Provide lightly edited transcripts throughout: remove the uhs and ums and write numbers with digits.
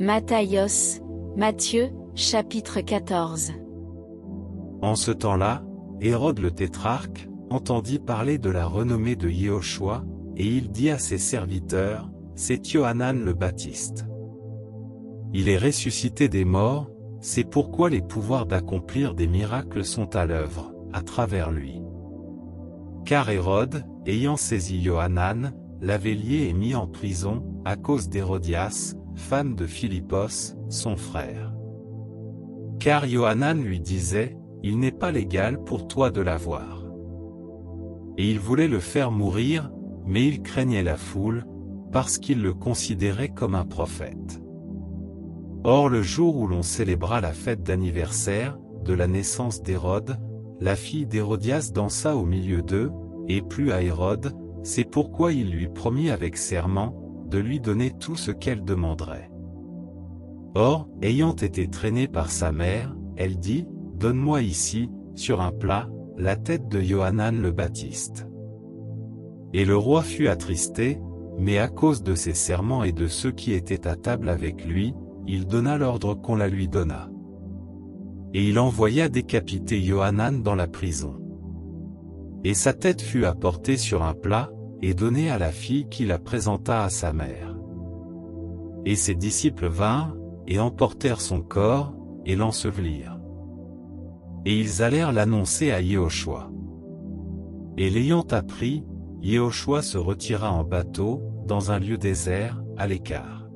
Matthaios, Matthieu, chapitre 14. En ce temps-là, Hérode le tétrarque entendit parler de la renommée de Yéhoshua, et il dit à ses serviteurs, « C'est Yohanan le Baptiste. Il est ressuscité des morts, c'est pourquoi les pouvoirs d'accomplir des miracles sont à l'œuvre, à travers lui. » Car Hérode, ayant saisi Yohanan, l'avait lié et mis en prison, à cause d'Hérodias, femme de Philippos, son frère. Car Yohanan lui disait, « Il n'est pas légal pour toi de la voir. » Et il voulait le faire mourir, mais il craignait la foule, parce qu'il le considérait comme un prophète. Or le jour où l'on célébra la fête d'anniversaire, de la naissance d'Hérode, la fille d'Hérodias dansa au milieu d'eux, et plut à Hérode, c'est pourquoi il lui promit avec serment, de lui donner tout ce qu'elle demanderait. Or, ayant été traînée par sa mère, elle dit, « Donne-moi ici, sur un plat, la tête de Yohanan le Baptiste. » Et le roi fut attristé, mais à cause de ses serments et de ceux qui étaient à table avec lui, il donna l'ordre qu'on la lui donnât. Et il envoya décapiter Yohanan dans la prison. Et sa tête fut apportée sur un plat, et donnée à la fille qui la présenta à sa mère. Et ses disciples vinrent, et emportèrent son corps, et l'ensevelirent. Et ils allèrent l'annoncer à Yéhoshua. Et l'ayant appris, Yéhoshua se retira en bateau, dans un lieu désert, à l'écart.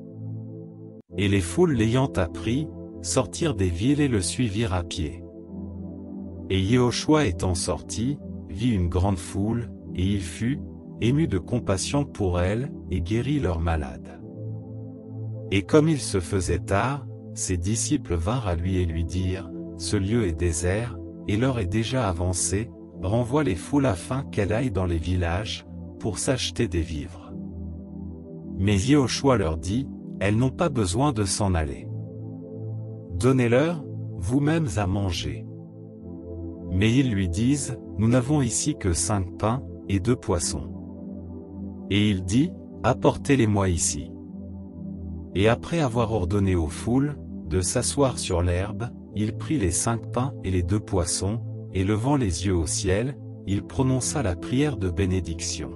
Et les foules l'ayant appris, sortirent des villes et le suivirent à pied. Et Yéhoshua étant sorti, vit une grande foule, et il fut ému de compassion pour elle, et guérit leurs malades. Et comme il se faisait tard, ses disciples vinrent à lui et lui dirent, « Ce lieu est désert, et l'heure est déjà avancée, renvoie les foules afin qu'elles aillent dans les villages, pour s'acheter des vivres. » Mais Yéhoshua leur dit, « Elles n'ont pas besoin de s'en aller. Donnez-leur, vous-mêmes à manger. » Mais ils lui disent, « Nous n'avons ici que 5 pains, et 2 poissons. » Et il dit, « Apportez-les-moi ici. » Et après avoir ordonné aux foules, de s'asseoir sur l'herbe, il prit les 5 pains et les 2 poissons, et levant les yeux au ciel, il prononça la prière de bénédiction.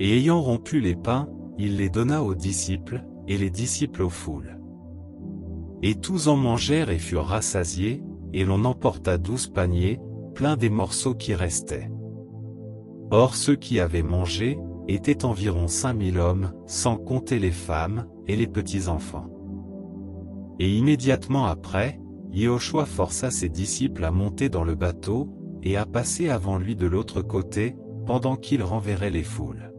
Et ayant rompu les pains, il les donna aux disciples, et les disciples aux foules. Et tous en mangèrent et furent rassasiés, et l'on emporta 12 paniers, pleins des morceaux qui restaient. Or ceux qui avaient mangé, étaient environ 5000 hommes, sans compter les femmes, et les petits-enfants. Et immédiatement après, Yéhoshua força ses disciples à monter dans le bateau, et à passer avant lui de l'autre côté, pendant qu'il renverrait les foules.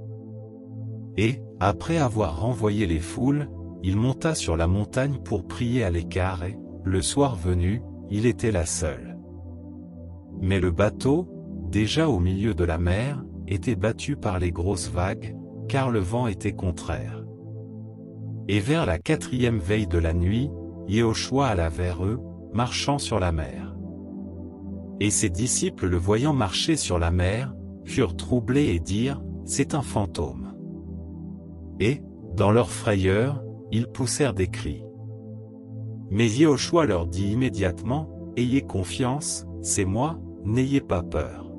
Et, après avoir renvoyé les foules, il monta sur la montagne pour prier à l'écart et, le soir venu, il était là seul. Mais le bateau, déjà au milieu de la mer, était battu par les grosses vagues, car le vent était contraire. Et vers la 4e veille de la nuit, Yéhoshua alla vers eux, marchant sur la mer. Et ses disciples le voyant marcher sur la mer, furent troublés et dirent, « C'est un fantôme. » Et, dans leur frayeur, ils poussèrent des cris. Mais Yéhoshua leur dit immédiatement, « Ayez confiance, c'est moi, n'ayez pas peur. »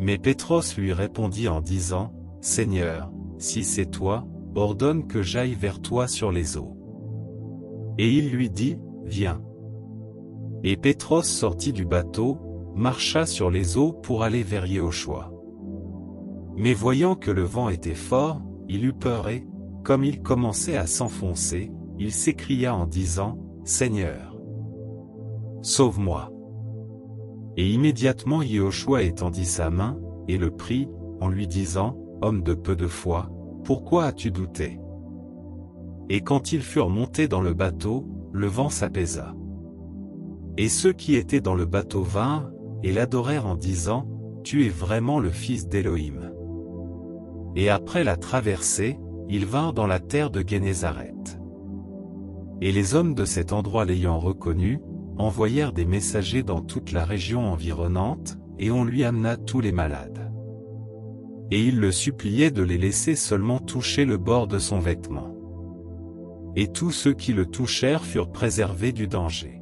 Mais Pétros lui répondit en disant, « Seigneur, si c'est toi, ordonne que j'aille vers toi sur les eaux. » Et il lui dit, « Viens. » Et Pétros sortit du bateau, marcha sur les eaux pour aller vers Yéhoshua. Mais voyant que le vent était fort, il eut peur et, comme il commençait à s'enfoncer, il s'écria en disant, « Seigneur, sauve-moi. » Et immédiatement Yéhoshua étendit sa main, et le prit, en lui disant, « Homme de peu de foi, pourquoi as-tu douté ?» Et quand ils furent montés dans le bateau, le vent s'apaisa. Et ceux qui étaient dans le bateau vinrent, et l'adorèrent en disant, « Tu es vraiment le fils d'Élohim. » Et après la traversée, ils vinrent dans la terre de Génézareth. Et les hommes de cet endroit l'ayant reconnu, envoyèrent des messagers dans toute la région environnante, et on lui amena tous les malades. Et ils le suppliaient de les laisser seulement toucher le bord de son vêtement. et tous ceux qui le touchèrent furent préservés du danger.